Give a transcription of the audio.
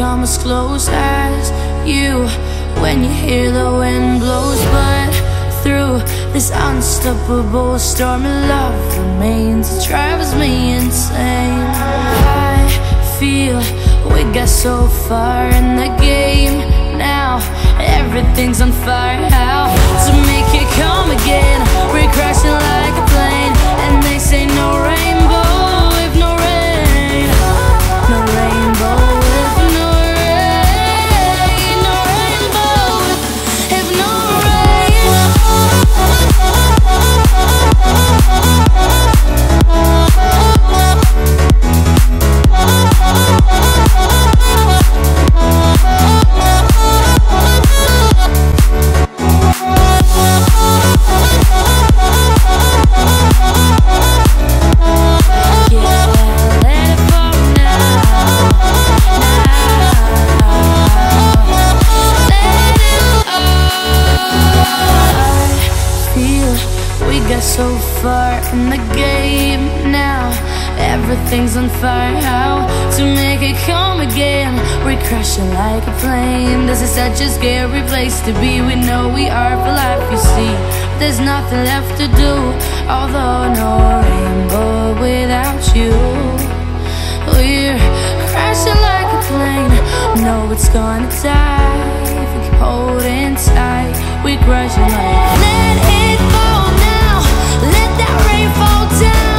come as close as you when you hear the wind blows. But through this unstoppable storm of love remains, it drives me insane. I feel we got so far in the game now, everything's on fire. How to make it come again? We're crashing like a plane, and they say no rainbow. So far in the game now, everything's on fire. How to make it come again? We're crashing like a plane. This is such a scary place to be. We know we are for life, you see. There's nothing left to do, although no rainbow without you. We're crashing like a plane. No, it's gonna die if we keep holding tight. We're crashing like a plane. Let it fall now. Let that rain fall down.